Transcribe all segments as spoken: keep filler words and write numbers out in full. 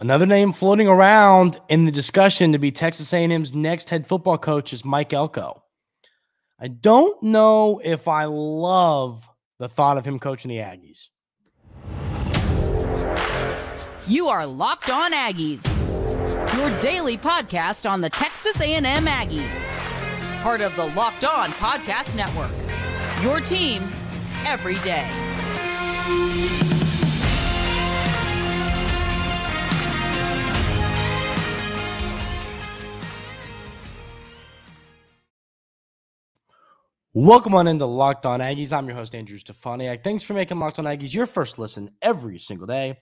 Another name floating around in the discussion to be Texas A and M's next head football coach is Mike Elko. I don't know if I love the thought of him coaching the Aggies. You are Locked On Aggies, your daily podcast on the Texas A and M Aggies, part of the Locked On Podcast Network, your team every day. Welcome on into Locked On Aggies. I'm your host, Andrew Stefaniak. Thanks for making Locked On Aggies your first listen every single day.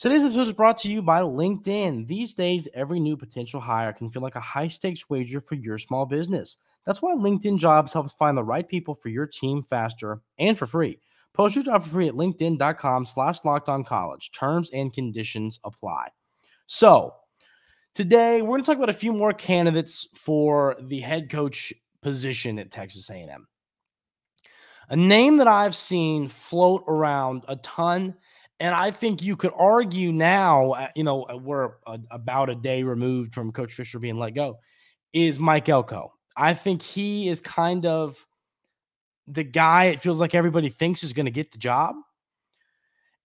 Today's episode is brought to you by LinkedIn. These days, every new potential hire can feel like a high-stakes wager for your small business. That's why LinkedIn Jobs helps find the right people for your team faster and for free. Post your job for free at linkedin.com slash lockedoncollege. Terms and conditions apply. So today, we're going to talk about a few more candidates for the head coach position at Texas A and M. A name that I've seen float around a ton, and I think you could argue now, you know, we're a, about a day removed from Coach Fisher being let go, is Mike Elko. I think he is kind of the guy it feels like everybody thinks is going to get the job.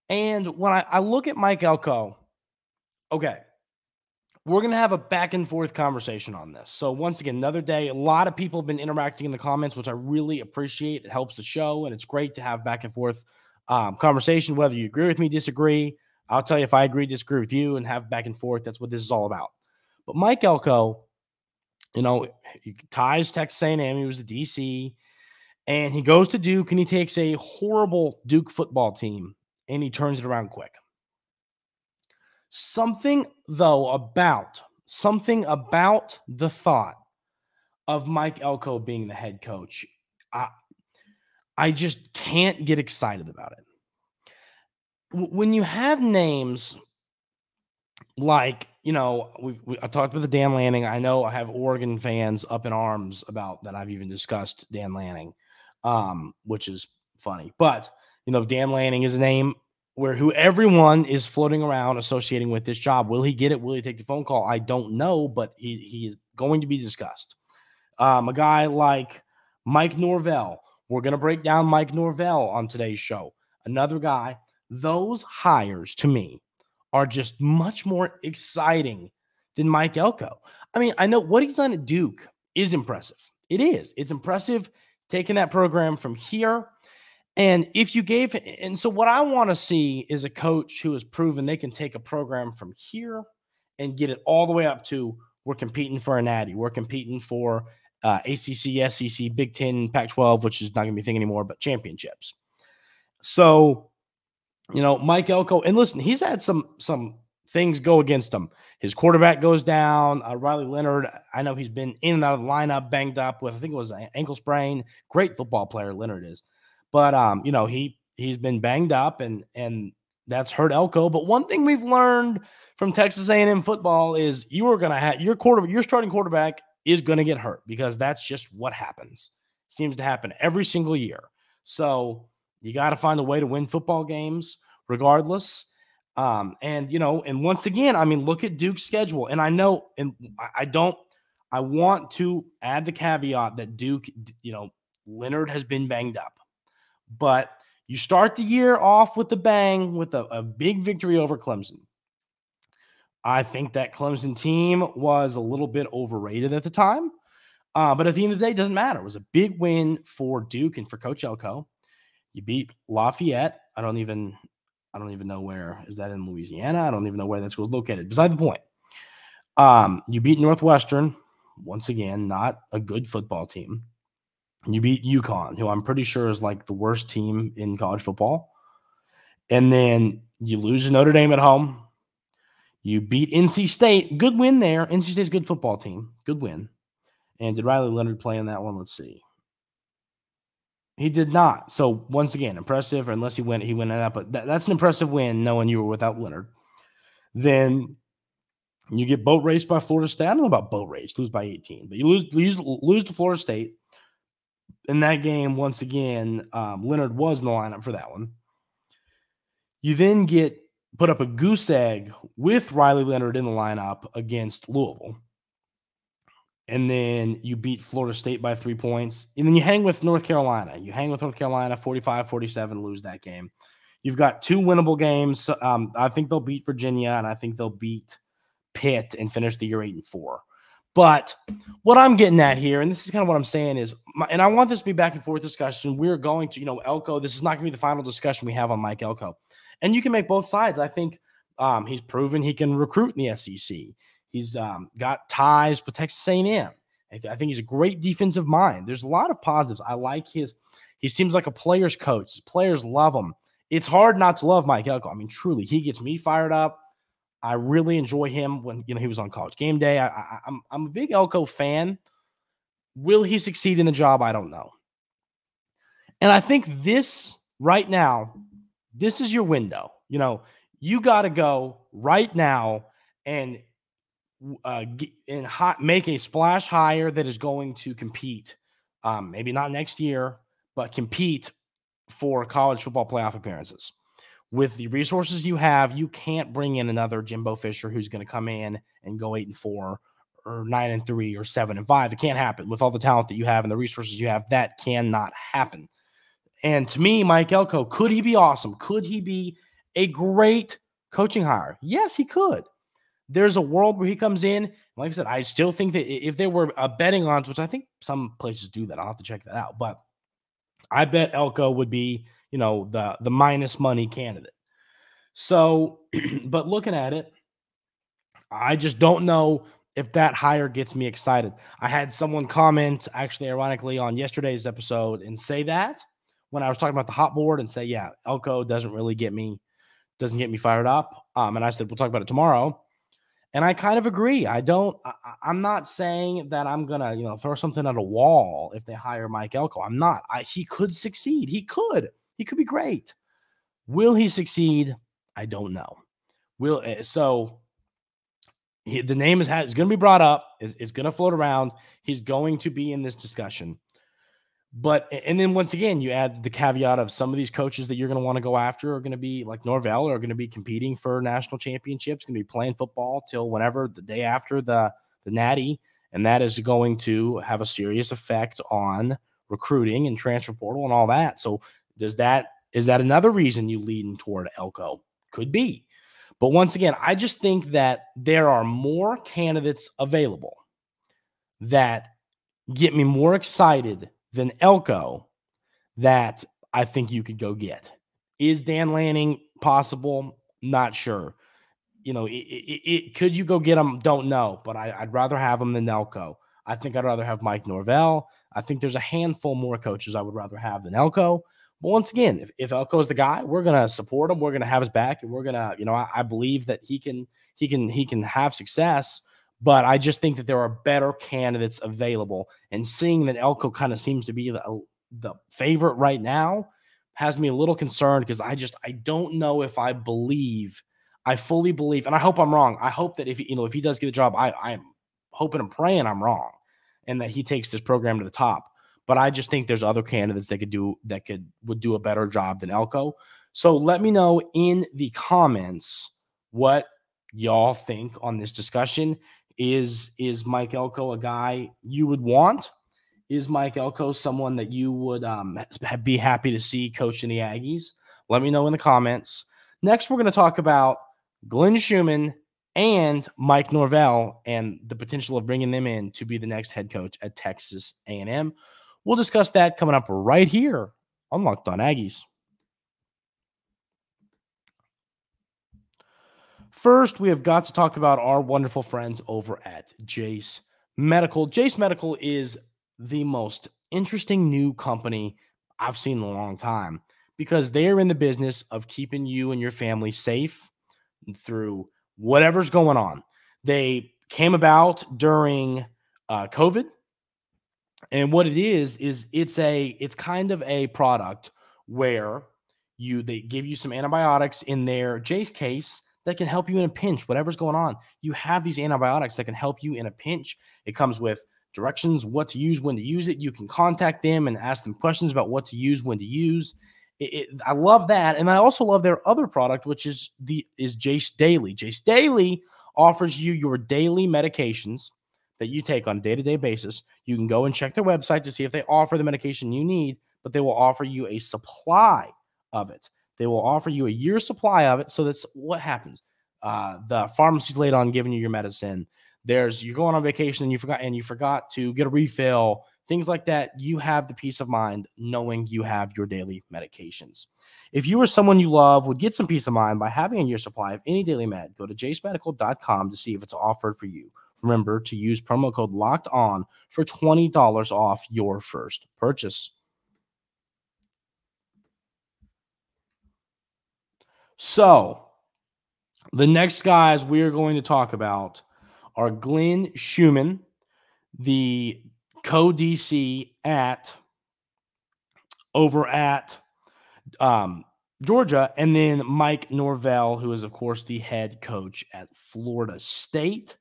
And when I, I look at Mike Elko, okay, we're going to have a back and forth conversation on this. So once again, another day, a lot of people have been interacting in the comments, which I really appreciate. It helps the show, and it's great to have back and forth um, conversation, whether you agree with me, disagree. I'll tell you if I agree, disagree with you, and have back and forth. That's what this is all about. But Mike Elko, you know, he ties Texas A and M. He was the D C, and he goes to Duke, and he takes a horrible Duke football team, and he turns it around quick. Something, though, about, something about the thought of Mike Elko being the head coach, I, I just can't get excited about it. When you have names like, you know, we, we, I talked about the Dan Lanning. I know I have Oregon fans up in arms about that. I've even discussed Dan Lanning, um, which is funny. But, you know, Dan Lanning is a name where who everyone is floating around associating with this job. Will he get it? Will he take the phone call? I don't know, but he, he is going to be discussed. Um, a guy like Mike Norvell. We're going to break down Mike Norvell on today's show. Another guy. Those hires, to me, are just much more exciting than Mike Elko. I mean, I know what he's done at Duke is impressive. It is. It's impressive taking that program from here. And if you gave, and so what I want to see is a coach who has proven they can take a program from here and get it all the way up to we're competing for a natty. We're competing for uh, A C C, S E C, Big Ten, Pac twelve, which is not going to be a thing anymore, but championships. So, you know, Mike Elko, and listen, he's had some some things go against him. His quarterback goes down. Uh, Riley Leonard, I know he's been in and out of the lineup, banged up with, I think it was an ankle sprain. Great football player, Leonard is. But, um, you know, he, he's been banged up, and and that's hurt Elko. But one thing we've learned from Texas A and M football is you are going to have your quarterback, your starting quarterback is going to get hurt because that's just what happens. Seems to happen every single year. So you got to find a way to win football games regardless. Um, and, you know, and once again, I mean, look at Duke's schedule. And I know, and I don't, I want to add the caveat that Duke, you know, Leonard has been banged up. But you start the year off with a bang, with a, a big victory over Clemson. I think that Clemson team was a little bit overrated at the time. Uh, but at the end of the day, it doesn't matter. It was a big win for Duke and for Coach Elko. You beat Lafayette. I don't even I don't even know where. Is that in Louisiana? I don't even know where that school is located. Beside the point. Um, you beat Northwestern. Once again, not a good football team. You beat UConn, who I'm pretty sure is like the worst team in college football. And then you lose to Notre Dame at home. You beat N C State. Good win there. N C State's a good football team. Good win. And did Riley Leonard play in that one? Let's see. He did not. So, once again, impressive. Unless he went, he went that. But that, that's an impressive win, knowing you were without Leonard. Then you get boat raced by Florida State. I don't know about boat race. Lose by eighteen. But you lose, lose, lose to Florida State. In that game, once again, um, Leonard was in the lineup for that one. You then get put up a goose egg with Riley Leonard in the lineup against Louisville. And then you beat Florida State by three points. And then you hang with North Carolina. You hang with North Carolina forty-five forty-seven, lose that game. You've got two winnable games. Um, I think they'll beat Virginia, and I think they'll beat Pitt and finish the year eight and four. But what I'm getting at here, and this is kind of what I'm saying is, my, and I want this to be back and forth discussion. We're going to, you know, Elko, this is not going to be the final discussion we have on Mike Elko. And you can make both sides. I think um, he's proven he can recruit in the S E C. He's um, got ties with Texas A and M. I, th I think he's a great defensive mind. There's a lot of positives. I like his – he seems like a player's coach. His players love him. It's hard not to love Mike Elko. I mean, truly, he gets me fired up. I really enjoy him when, you know, he was on College Game Day. I, I, I'm, I'm a big Elko fan. Will he succeed in the job? I don't know. And I think this right now, this is your window. You know, you got to go right now and – Uh, and hot, make a splash hire that is going to compete, um, maybe not next year, but compete for college football playoff appearances. With the resources you have, you can't bring in another Jimbo Fisher who's going to come in and go eight and four or nine and three or seven and five. It can't happen. With all the talent that you have and the resources you have, that cannot happen. And to me, Mike Elko, could he be awesome? Could he be a great coaching hire? Yes, he could. There's a world where he comes in. Like I said, I still think that if there were a betting odds, which I think some places do that, I'll have to check that out. But I bet Elko would be, you know, the the minus money candidate. So, but looking at it, I just don't know if that hire gets me excited. I had someone comment, actually, ironically, on yesterday's episode and say that when I was talking about the hot board and say, yeah, Elko doesn't really get me, doesn't get me fired up. Um, and I said, we'll talk about it tomorrow. And I kind of agree. I don't, I, I'm not saying that I'm going to, you know, throw something at a wall if they hire Mike Elko. I'm not. I, he could succeed. He could. He could be great. Will he succeed? I don't know. Will, so he, the name is, is going to be brought up. It's, it's going to float around. He's going to be in this discussion. But, and then once again, you add the caveat of some of these coaches that you're going to want to go after are going to be like Norvell, are going to be competing for national championships, going to be playing football till whenever the day after the, the natty. And that is going to have a serious effect on recruiting and transfer portal and all that. So does that, is that another reason you lean toward Elko? Could be. But once again, I just think that there are more candidates available that get me more excited than Elko that I think you could go get. Is Dan Lanning possible? Not sure. You know, it, it, it, could you go get him? Don't know, but I, I'd rather have him than Elko. I think I'd rather have Mike Norvell. I think there's a handful more coaches I would rather have than Elko. But once again, if, if Elko is the guy, we're going to support him. We're going to have his back, and we're going to, you know, I, I believe that he can, he can, he can have success. But I just think that there are better candidates available. And seeing that Elko kind of seems to be the, the favorite right now has me a little concerned because I just, I don't know if I believe, I fully believe, and I hope I'm wrong. I hope that if, you know, if he does get the job, I, I'm hoping and praying I'm wrong and that he takes this program to the top. But I just think there's other candidates that could do, that could, would do a better job than Elko. So let me know in the comments what y'all think on this discussion. Is, is Mike Elko a guy you would want? Is Mike Elko someone that you would um, be happy to see coaching the Aggies? Let me know in the comments. Next, we're going to talk about Glenn Schumann and Mike Norvell and the potential of bringing them in to be the next head coach at Texas A and M. We'll discuss that coming up right here on Locked On Aggies. First, we have got to talk about our wonderful friends over at Jace Medical. Jace Medical is the most interesting new company I've seen in a long time because they're in the business of keeping you and your family safe through whatever's going on. They came about during uh, COVID, and what it is is it's a it's kind of a product where you they give you some antibiotics in their Jace case that can help you in a pinch, whatever's going on. You have these antibiotics that can help you in a pinch. It comes with directions, what to use, when to use it. You can contact them and ask them questions about what to use, when to use. It, it, I love that. And I also love their other product, which is the is Jace Daily. Jace Daily offers you your daily medications that you take on a day-to-day basis. You can go and check their website to see if they offer the medication you need, but they will offer you a supply of it. They will offer you a year's supply of it. So that's what happens. Uh, the pharmacy's late on giving you your medicine. There's you're going on vacation and you forgot and you forgot to get a refill. Things like that, you have the peace of mind knowing you have your daily medications. If you or someone you love would get some peace of mind by having a year's supply of any daily med, go to jace medical dot com to see if it's offered for you. Remember to use promo code Locked On for twenty dollars off your first purchase. So the next guys we are going to talk about are Glenn Schumann, the co-D C at over at um, Georgia, and then Mike Norvell, who is, of course, the head coach at Florida State.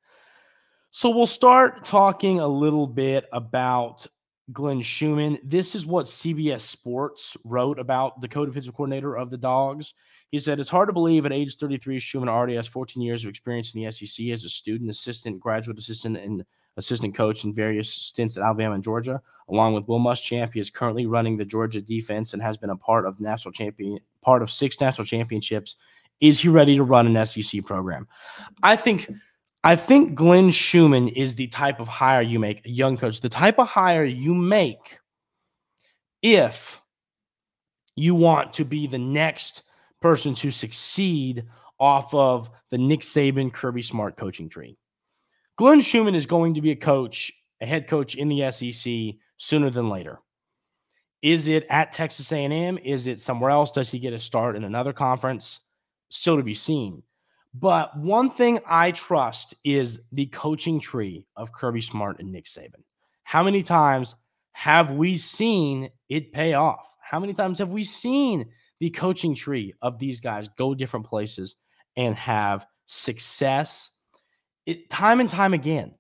So we'll start talking a little bit about Glenn Schumann. This is what C B S Sports wrote about the co-defensive coordinator of the Dogs. He said, "It's hard to believe at age thirty-three, Schumann already has fourteen years of experience in the S E C as a student assistant, graduate assistant, and assistant coach in various stints at Alabama and Georgia. Along with Will Muschamp, he is currently running the Georgia defense and has been a part of national champion, part of six national championships. Is he ready to run an S E C program?" I think, I think Glenn Schumann is the type of hire you make, a young coach, the type of hire you make if you want to be the next person to succeed off of the Nick Saban, Kirby Smart coaching tree. Glenn Schumann is going to be a coach, a head coach in the S E C sooner than later. Is it at Texas A and M? Is it somewhere else? Does he get a start in another conference? Still to be seen. But one thing I trust is the coaching tree of Kirby Smart and Nick Saban. How many times have we seen it pay off? How many times have we seen the coaching tree of these guys go different places and have success? It, time and time again.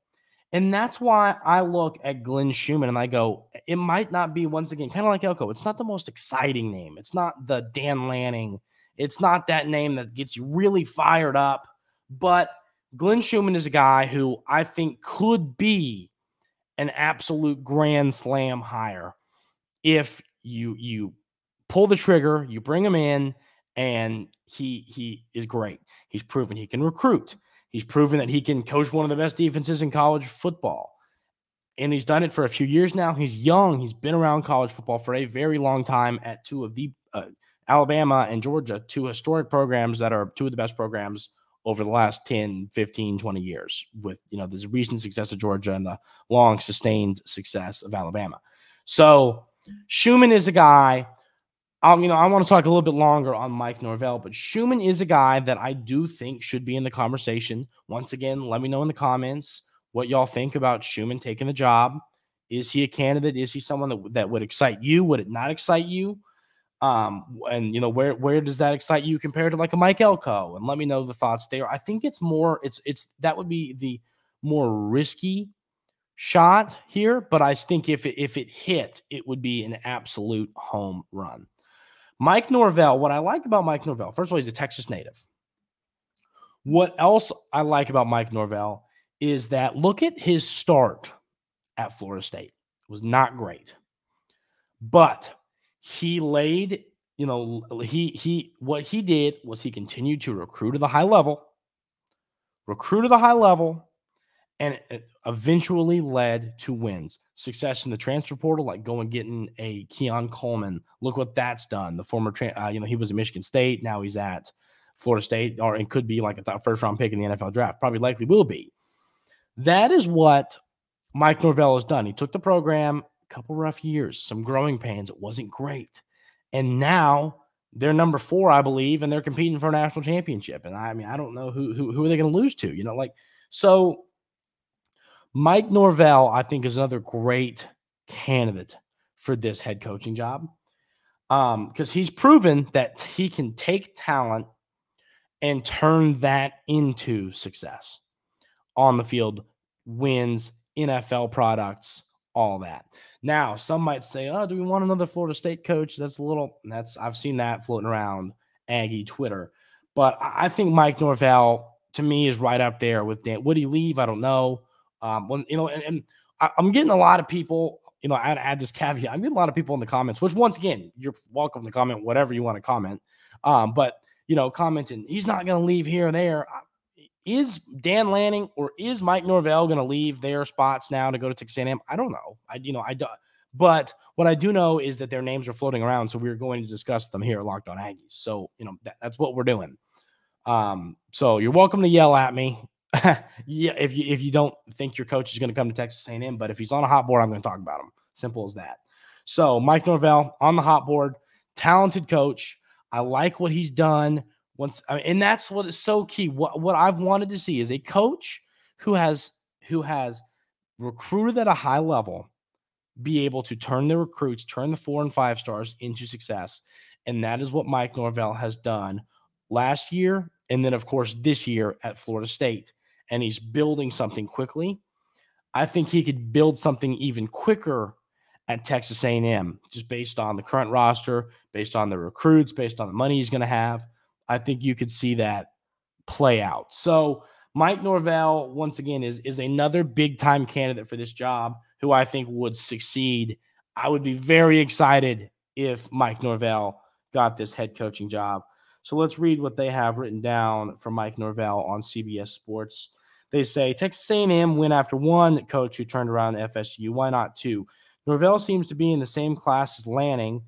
And that's why I look at Glenn Schumann and I go, it might not be, once again, kind of like Elko, it's not the most exciting name. It's not the Dan Lanning. It's not that name that gets you really fired up. But Glenn Schumann is a guy who I think could be an absolute grand slam hire if you you pull the trigger, you bring him in, and he he is great. He's proven he can recruit. He's proven that he can coach one of the best defenses in college football. And he's done it for a few years now. He's young. He's been around college football for a very long time at two of the uh, Alabama and Georgia, two historic programs that are two of the best programs over the last ten, fifteen, twenty years with, you know, this recent success of Georgia and the long sustained success of Alabama. So Schumann is a guy. Um, you know, I want to talk a little bit longer on Mike Norvell, but Schumann is a guy that I do think should be in the conversation. Once again, let me know in the comments what y'all think about Schumann taking the job. Is he a candidate? Is he someone that, that would excite you? Would it not excite you? Um, and, you know, where where does that excite you compared to like a Mike Elko? And let me know the thoughts there. I think it's more, it's it's that would be the more risky shot here, but I think if it, if it hit, it would be an absolute home run. Mike Norvell, what I like about Mike Norvell, first of all, he's a Texas native. What else I like about Mike Norvell is that look at his start at Florida State. It was not great. But he laid, you know, he he what he did was he continued to recruit at the high level, recruit at the high level, and it eventually led to wins. Success in the transfer portal, like going and getting a Keon Coleman. Look what that's done. The former, uh, you know, he was at Michigan State. Now he's at Florida State, or it could be like a first-round pick in the N F L draft. Probably likely will be. That is what Mike Norvell has done. He took the program, a couple rough years, some growing pains. It wasn't great. And now they're number four, I believe, and they're competing for a national championship. And, I mean, I don't know who who, who are they going to lose to, you know, like – so – Mike Norvell, I think, is another great candidate for this head coaching job because um, he's proven that he can take talent and turn that into success on the field, wins, N F L products, all that. Now, some might say, oh, do we want another Florida State coach? That's a little, that's, I've seen that floating around Aggie Twitter. But I think Mike Norvell, to me, is right up there with Dan. Would he leave? I don't know. Um, when, you know, and, and I, I'm getting a lot of people, you know, I add this caveat. I'm getting a lot of people in the comments, which once again, you're welcome to comment whatever you want to comment. Um, but, you know, commenting, he's not going to leave here or there. Is Dan Lanning or is Mike Norvell going to leave their spots now to go to Texas A and M? I don't know. I, you know, I do. But what I do know is that their names are floating around, so we're going to discuss them here at Locked On Aggies. So, you know, that, that's what we're doing. Um, so you're welcome to yell at me yeah, if you if you don't think your coach is going to come to Texas A and M, but if he's on a hot board, I'm going to talk about him. Simple as that. So Mike Norvell on the hot board, talented coach. I like what he's done. Once, I mean, and that's what is so key. What what I've wanted to see is a coach who has who has recruited at a high level be able to turn the recruits, turn the four and five stars into success. And that is what Mike Norvell has done last year. And then, of course, this year at Florida State. And he's building something quickly. I think he could build something even quicker at Texas A and M, just based on the current roster, based on the recruits, based on the money he's going to have. I think you could see that play out. So Mike Norvell, once again, is, is another big-time candidate for this job who I think would succeed. I would be very excited if Mike Norvell got this head coaching job. So let's read what they have written down from Mike Norvell on C B S Sports. They say, Texas A and M went after one coach who turned around F S U. Why not two? Norvell seems to be in the same class as Lanning.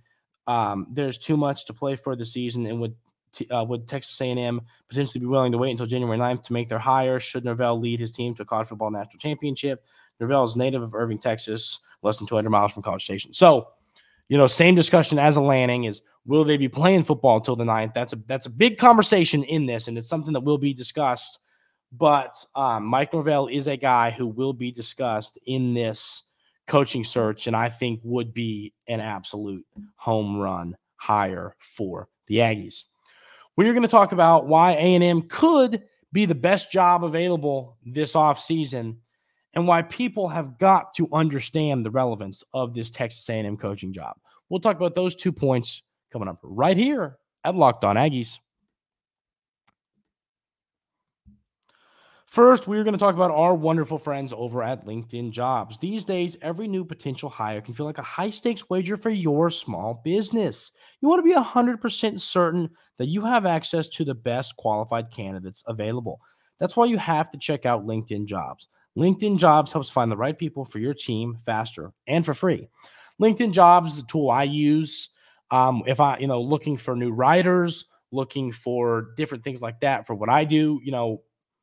Um, there's too much to play for the season, and would, t uh, would Texas A and M potentially be willing to wait until January ninth to make their hire? Should Norvell lead his team to a college football national championship? Norvell is native of Irving, Texas, less than two hundred miles from College Station. So, you know, same discussion as a Lanning is, will they be playing football until the ninth? That's a, that's a big conversation in this, and it's something that will be discussed. But um, Mike Norvell is a guy who will be discussed in this coaching search, and I think would be an absolute home run hire for the Aggies. We're going to talk about why A and M could be the best job available this offseason, and why people have got to understand the relevance of this Texas A and M coaching job. We'll talk about those two points coming up right here at Locked On Aggies. First, we're going to talk about our wonderful friends over at LinkedIn Jobs. These days, every new potential hire can feel like a high-stakes wager for your small business. You want to be one hundred percent certain that you have access to the best qualified candidates available. That's why you have to check out LinkedIn Jobs. LinkedIn Jobs helps find the right people for your team faster and for free. LinkedIn Jobs is a tool I use um, if I, you know, looking for new writers, looking for different things like that for what I do. You know,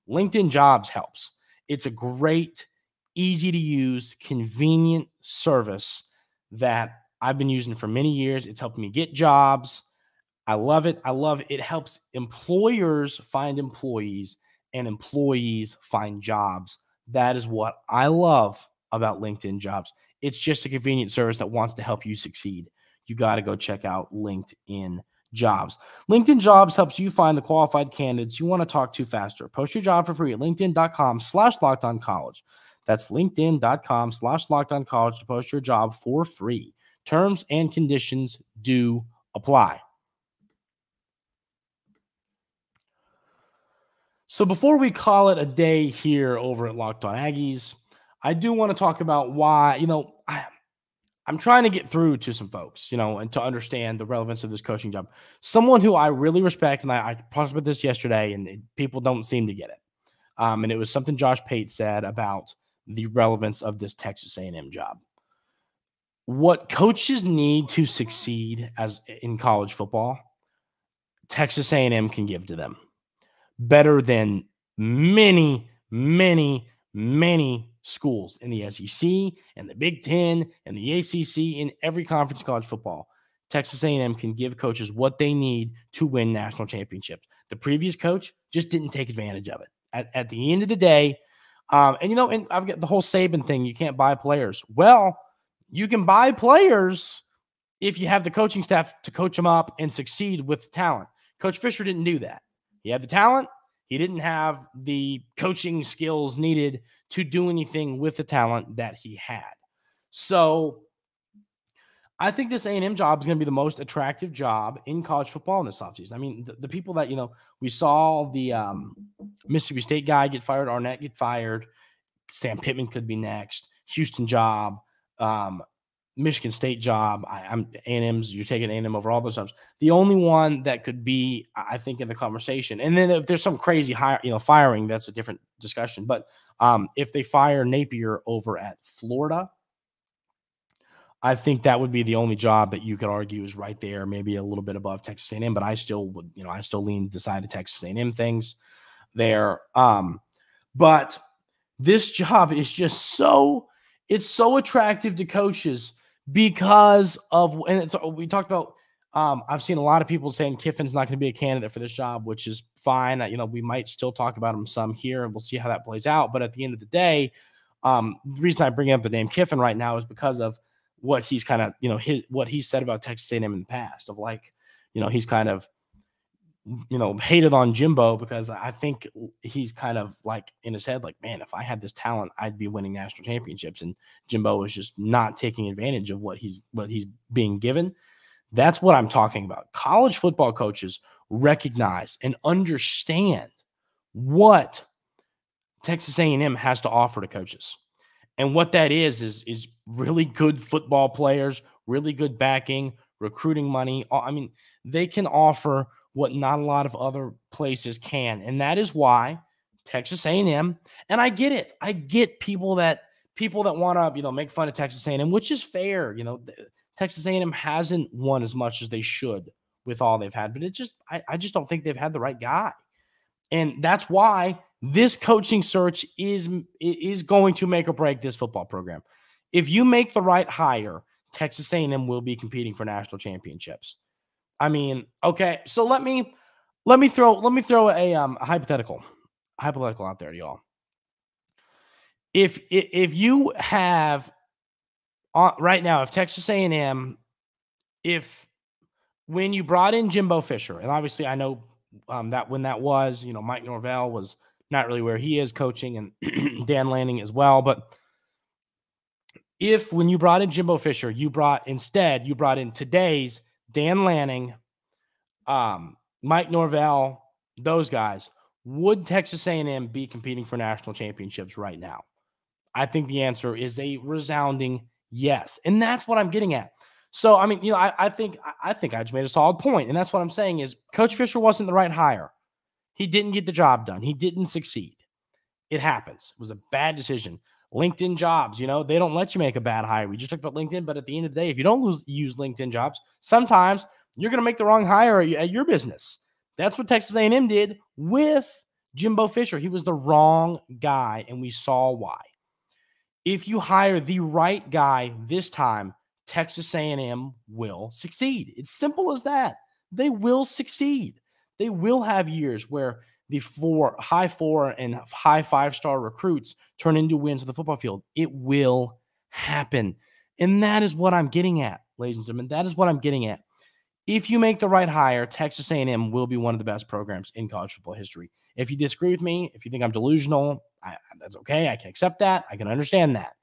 LinkedIn Jobs helps. It's a great, easy to use, convenient service that I've been using for many years. It's helped me get jobs. I love it. I love it. It helps employers find employees and employees find jobs. That is what I love about LinkedIn Jobs. It's just a convenient service that wants to help you succeed. You got to go check out LinkedIn Jobs. LinkedIn Jobs helps you find the qualified candidates you want to talk to faster. Post your job for free at linkedin.com slash lockedoncollege. That's linkedin.com slash lockedoncollege to post your job for free. Terms and conditions do apply. So before we call it a day here over at Locked On Aggies, I do want to talk about why, you know, I, I'm trying to get through to some folks, you know, and to understand the relevance of this coaching job. Someone who I really respect, and I, I talked about this yesterday, and it, people don't seem to get it. Um, and it was something Josh Pate said about the relevance of this Texas A and M job. What coaches need to succeed as in college football, Texas A and M can give to them. Better than many, many, many schools in the S E C and the Big Ten and the A C C in every conference in college football. Texas A and M can give coaches what they need to win national championships. The previous coach just didn't take advantage of it. At, at the end of the day, um, and you know, and I've got the whole Saban thing, you can't buy players. Well, you can buy players if you have the coaching staff to coach them up and succeed with talent. Coach Fisher didn't do that. He had the talent. He didn't have the coaching skills needed to do anything with the talent that he had. So I think this A and M job is going to be the most attractive job in college football in this offseason. I mean, the, the people that, you know, we saw the um, Mississippi State guy get fired, Arnett get fired, Sam Pittman could be next, Houston job, um, Michigan State job. I, I'm A and M's. You're taking A and M over all those jobs. The only one that could be, I think, in the conversation. And then if there's some crazy hire, you know, firing, that's a different discussion. But um, if they fire Napier over at Florida, I think that would be the only job that you could argue is right there, maybe a little bit above Texas A and M, but I still would, you know, I still lean the side of Texas A and M things there. Um, but this job is just so, it's so attractive to coaches because of, and it's, we talked about, um, I've seen a lot of people saying Kiffin's not going to be a candidate for this job, which is fine. You know, we might still talk about him some here and we'll see how that plays out. But at the end of the day, um, the reason I bring up the name Kiffin right now is because of what he's kind of, you know, his, what he said about Texas A and M in the past of like, you know, he's kind of, you know, hated on Jimbo because I think he's kind of like in his head, like, man, if I had this talent, I'd be winning national championships. And Jimbo was just not taking advantage of what he's, what he's being given. That's what I'm talking about. College football coaches recognize and understand what Texas A and M has to offer to coaches. And what that is, is, is really good football players, really good backing, recruiting money. I mean, they can offer what not a lot of other places can. And that is why Texas A and M, and I get it. I get people that people that want to, you know, make fun of Texas A and M, which is fair. You know, Texas A and M hasn't won as much as they should with all they've had, but it just, I, I just don't think they've had the right guy. And that's why this coaching search is, is going to make or break this football program. If you make the right hire, Texas A and M will be competing for national championships. I mean, okay, so let me let me throw let me throw a um a hypothetical hypothetical out there to y'all. If if you have uh, right now, if Texas A and M, if when you brought in Jimbo Fisher, and obviously I know um, that when that was, you know, Mike Norvell was not really where he is coaching, and Dan Lanning as well. But if when you brought in Jimbo Fisher, you brought instead, you brought in today's Dan Lanning, um, Mike Norvell, those guys, would Texas A and M be competing for national championships right now? I think the answer is a resounding yes. And that's what I'm getting at. So, I mean, you know, I, I think I think I just made a solid point. And that's what I'm saying is Coach Fisher wasn't the right hire. He didn't get the job done. He didn't succeed. It happens. It was a bad decision. LinkedIn jobs, you know, they don't let you make a bad hire. We just talked about LinkedIn, but at the end of the day, if you don't lose, use LinkedIn jobs, sometimes you're going to make the wrong hire at, at your business. That's what Texas A and M did with Jimbo Fisher. He was the wrong guy, and we saw why. If you hire the right guy this time, Texas A and M will succeed. It's simple as that. They will succeed. They will have years where the four, high four and high five-star recruits turn into wins of the football field. It will happen. And that is what I'm getting at, ladies and gentlemen. That is what I'm getting at. If you make the right hire, Texas A and M will be one of the best programs in college football history. If you disagree with me, if you think I'm delusional, I, that's okay. I can accept that. I can understand that.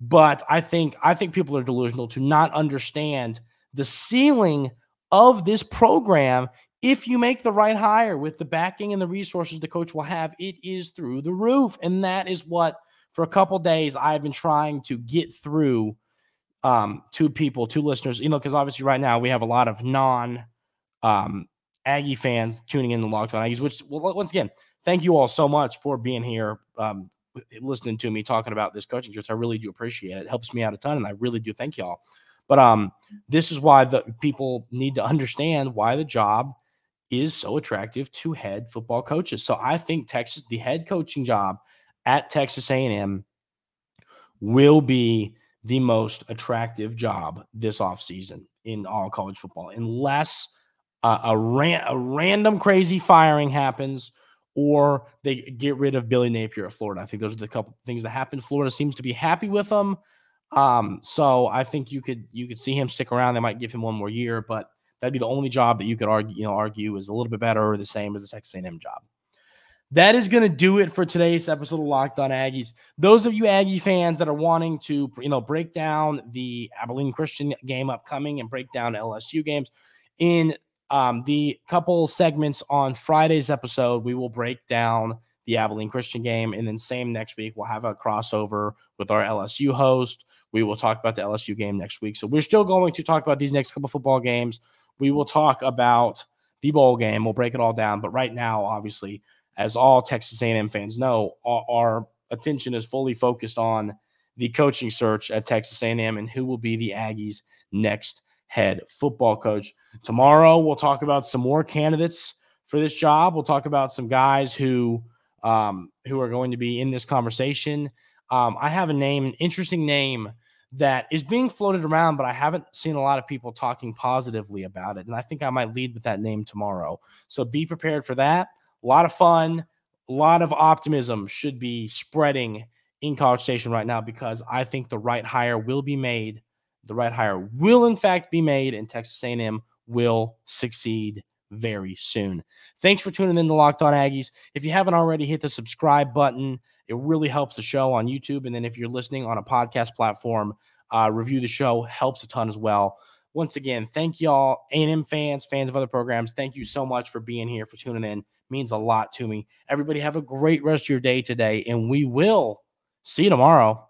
But I think, I think people are delusional to not understand the ceiling of this program. If you make the right hire with the backing and the resources the coach will have, it is through the roof. And that is what, for a couple of days, I've been trying to get through um, to people, to listeners, you know, because obviously right now we have a lot of non um, Aggie fans tuning in to Locked On Aggies, which, well, once again, thank you all so much for being here, um, listening to me talking about this coaching search. I really do appreciate it. It helps me out a ton, and I really do thank y'all. But um, this is why the people need to understand why the job is so attractive to head football coaches. So I think Texas, the head coaching job at Texas A and M will be the most attractive job this offseason in all college football, unless uh, a, ran a random crazy firing happens or they get rid of Billy Napier at Florida. I think those are the couple things that happened. Florida seems to be happy with them. Um, so I think you could, you could see him stick around. They might give him one more year, but that'd be the only job that you could argue, you know, argue is a little bit better or the same as the Texas A and M job. that is going to do it for today's episode of Locked On Aggies. Those of you Aggie fans that are wanting to, you know, break down the Abilene Christian game upcoming and break down L S U games in um, the couple segments on Friday's episode, we will break down the Abilene Christian game. And then same next week, we'll have a crossover with our L S U host. We will talk about the L S U game next week. So we're still going to talk about these next couple football games. We will talk about the bowl game. We'll break it all down. But right now, obviously, as all Texas A and M fans know, our attention is fully focused on the coaching search at Texas A and M and who will be the Aggies' next head football coach. Tomorrow, we'll talk about some more candidates for this job. We'll talk about some guys who um, who are going to be in this conversation. Um, I have a name, an interesting name that is being floated around, but I haven't seen a lot of people talking positively about it. And I think I might lead with that name tomorrow. So be prepared for that. A lot of fun, a lot of optimism should be spreading in College Station right now, because I think the right hire will be made. The right hire will, in fact, be made, and Texas A and M will succeed very soon. Thanks for tuning in to Locked On Aggies. If you haven't already, hit the subscribe button. It really helps the show on YouTube. And then if you're listening on a podcast platform, uh, review the show, helps a ton as well. Once again, thank y'all, A and M fans, fans of other programs. Thank you so much for being here, for tuning in. It means a lot to me. Everybody have a great rest of your day today, and we will see you tomorrow.